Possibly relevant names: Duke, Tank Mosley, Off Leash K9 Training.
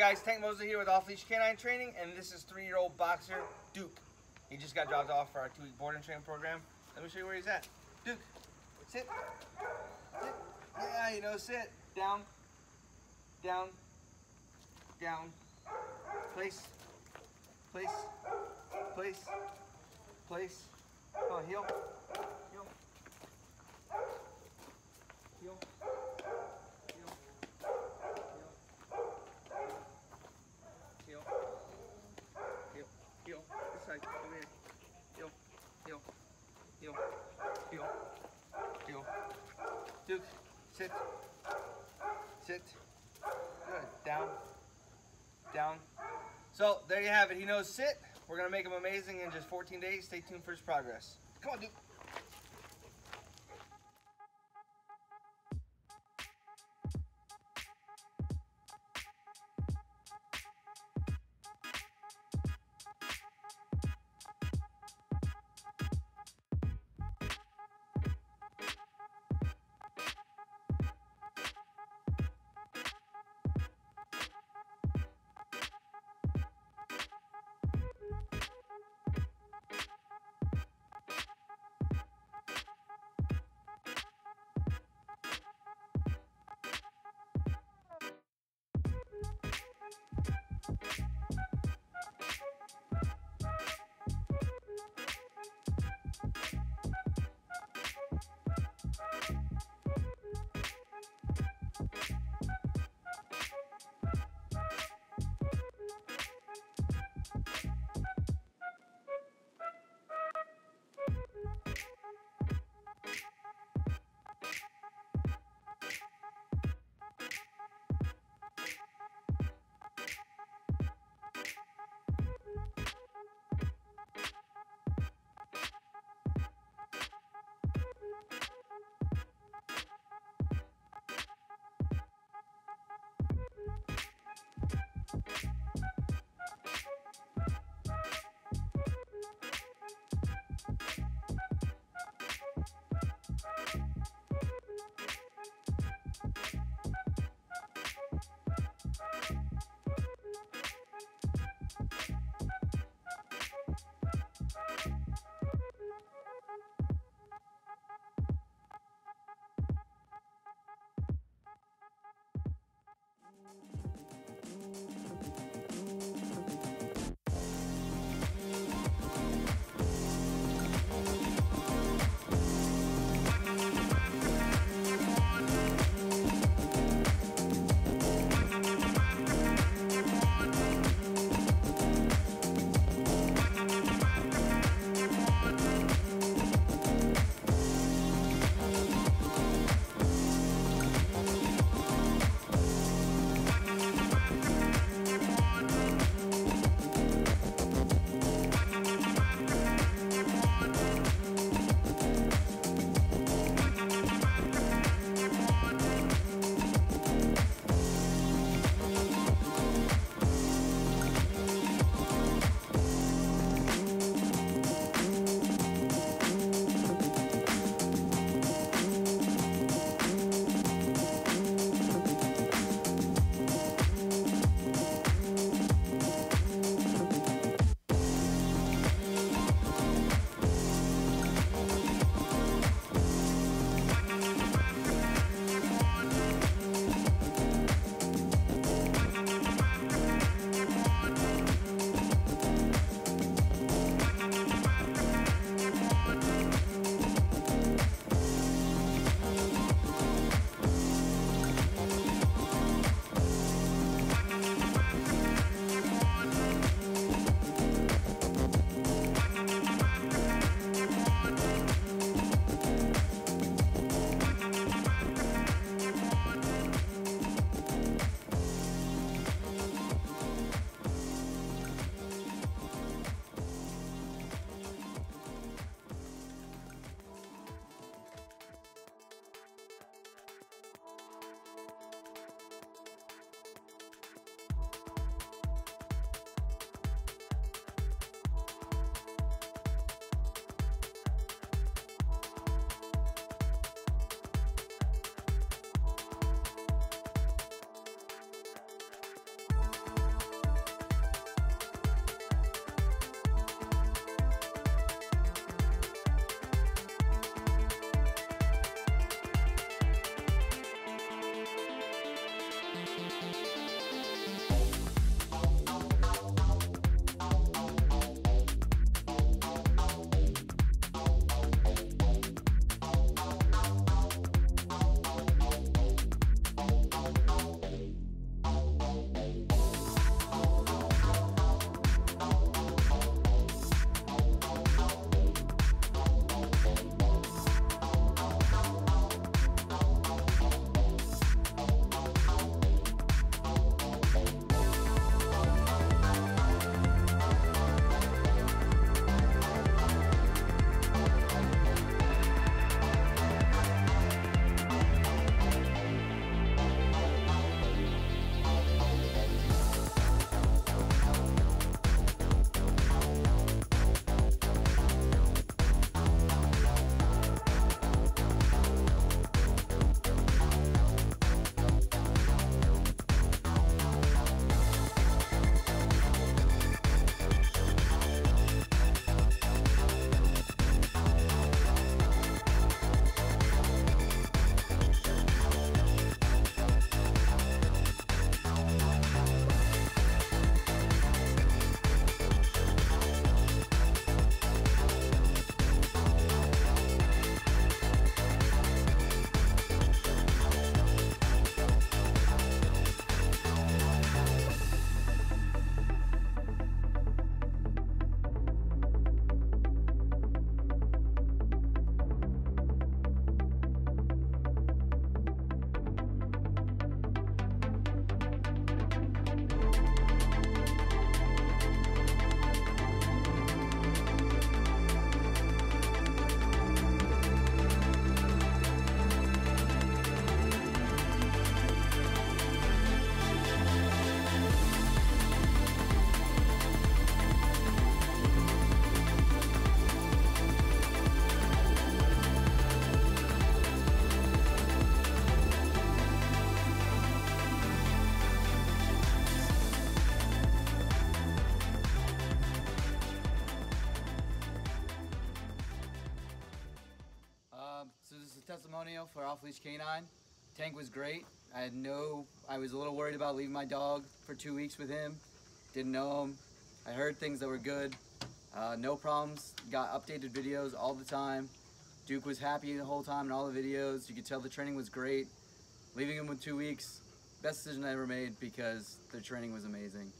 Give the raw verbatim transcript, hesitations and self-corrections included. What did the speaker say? guys, Tank Mosley here with Off Leash K nine Training, and this is three-year-old boxer Duke. He just got dropped off for our two-week board and training program. Let me show you where he's at. Duke, sit, sit, yeah, you know, sit, down, down, down, place, place, place, place, come on, heel, heel, heel. Like, come here. Heel, heel, heel, heel, heel. Duke, sit, sit. Good. Down, down. So there you have it. He knows sit. We're gonna make him amazing in just fourteen days. Stay tuned for his progress. Come on, Duke. testimonial for Off Leash K nine. Tank was great. I had no, I was a little worried about leaving my dog for two weeks with him. Didn't know him. I heard things that were good. Uh, no problems. Got updated videos all the time. Duke was happy the whole time in all the videos. You could tell the training was great. Leaving him with two weeks, best decision I ever made because their training was amazing.